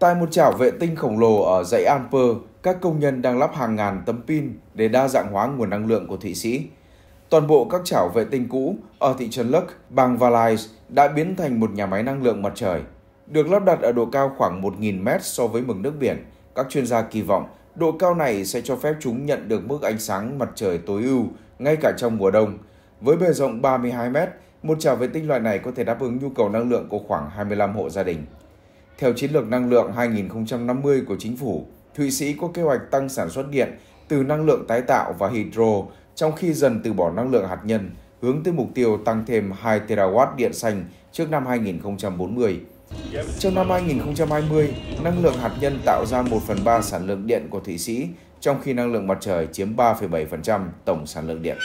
Tại một chảo vệ tinh khổng lồ ở dãy Anpơ, các công nhân đang lắp hàng ngàn tấm pin để đa dạng hóa nguồn năng lượng của Thụy Sĩ. Toàn bộ các chảo vệ tinh cũ ở thị trấn Lức, bang Valais đã biến thành một nhà máy năng lượng mặt trời. Được lắp đặt ở độ cao khoảng 1.000 mét so với mực nước biển, các chuyên gia kỳ vọng độ cao này sẽ cho phép chúng nhận được mức ánh sáng mặt trời tối ưu ngay cả trong mùa đông. Với bề rộng 32 mét, một chảo vệ tinh loại này có thể đáp ứng nhu cầu năng lượng của khoảng 25 hộ gia đình. Theo Chiến lược Năng lượng 2050 của chính phủ, Thụy Sĩ có kế hoạch tăng sản xuất điện từ năng lượng tái tạo và hydro, trong khi dần từ bỏ năng lượng hạt nhân, hướng tới mục tiêu tăng thêm 2 terawatt điện xanh trước năm 2040. Trong năm 2020, năng lượng hạt nhân tạo ra 1/3 sản lượng điện của Thụy Sĩ, trong khi năng lượng mặt trời chiếm 3,7% tổng sản lượng điện.